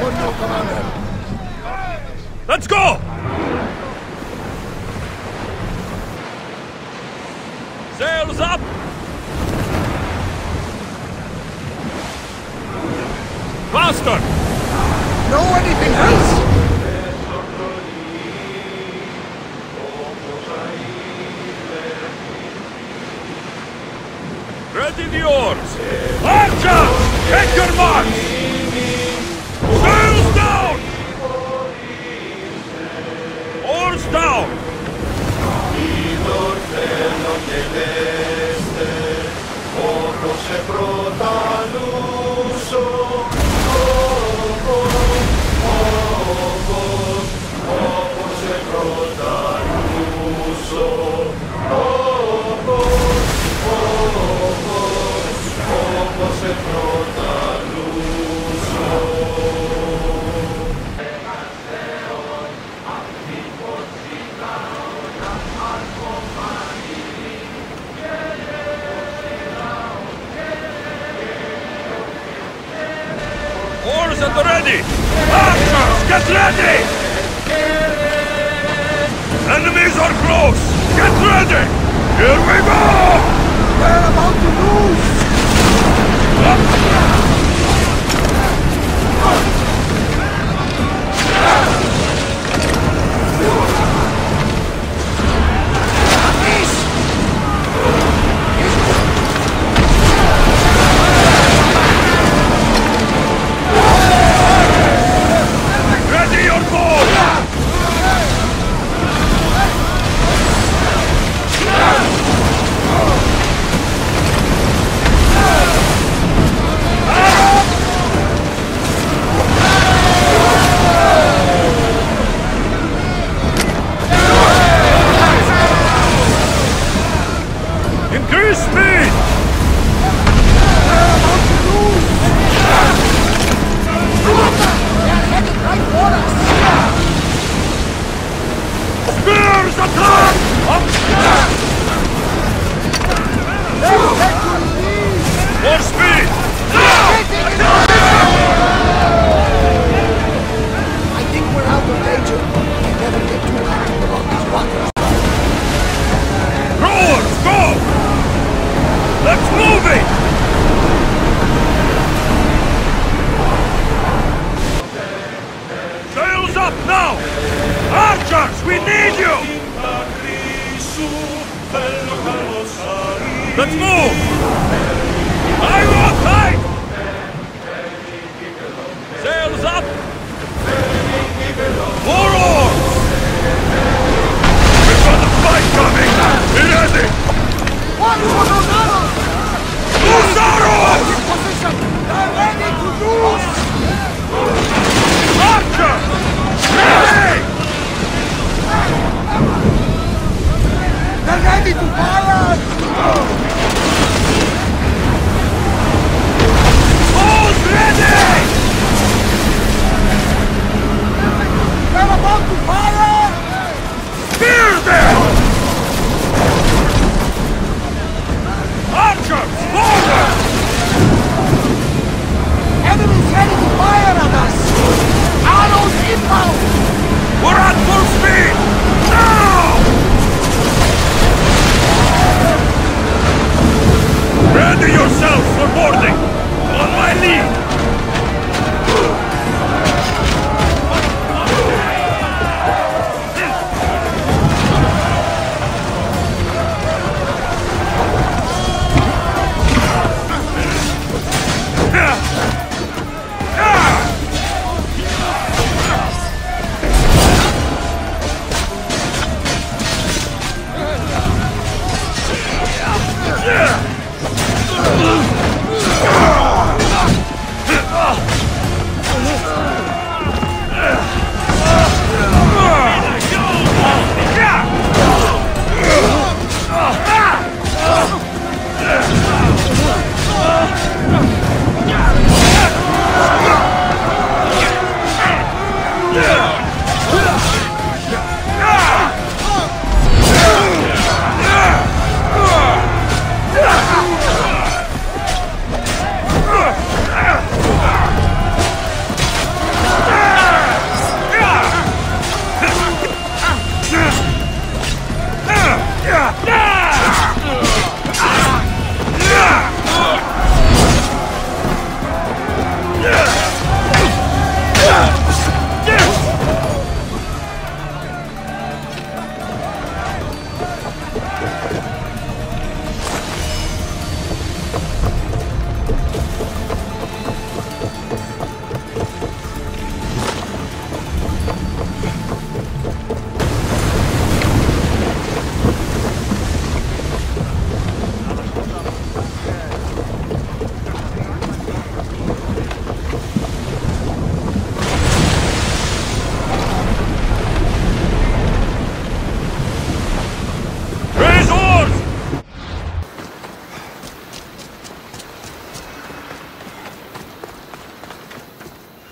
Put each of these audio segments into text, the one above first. for you, Commander. Let's go! Sails up! Faster! No anything else? Ready the oars! Archers! Take your marks! Sails down! Oars down! Oars at the ready! Archers, get ready! Enemies are close! Get ready! Here we go! We're about to lose! Ah!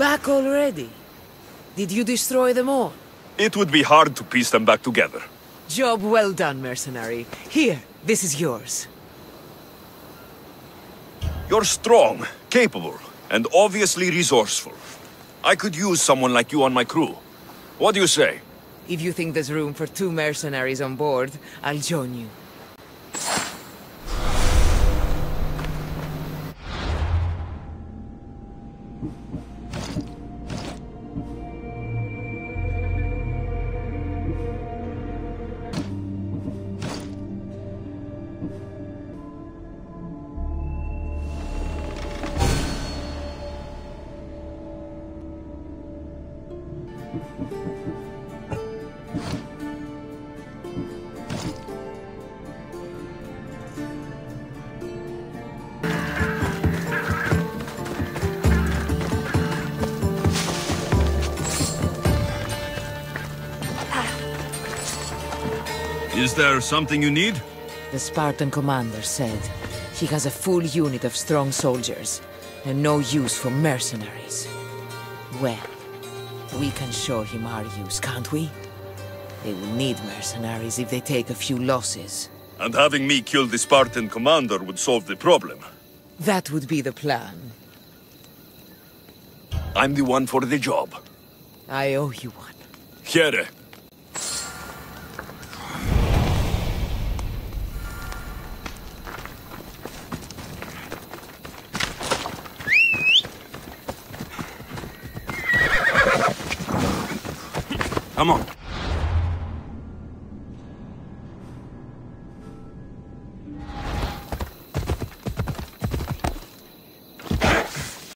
back already? Did you destroy them all? It would be hard to piece them back together. Job well done, mercenary. Here, this is yours. You're strong, capable, and obviously resourceful. I could use someone like you on my crew. What do you say? If you think there's room for 2 mercenaries on board, I'll join you. Is there something you need? The Spartan commander said he has a full unit of strong soldiers and no use for mercenaries. Well, we can show him our use, can't we? They will need mercenaries if they take a few losses. And having me kill the Spartan commander would solve the problem. That would be the plan. I'm the one for the job. I owe you one. Here. Come on.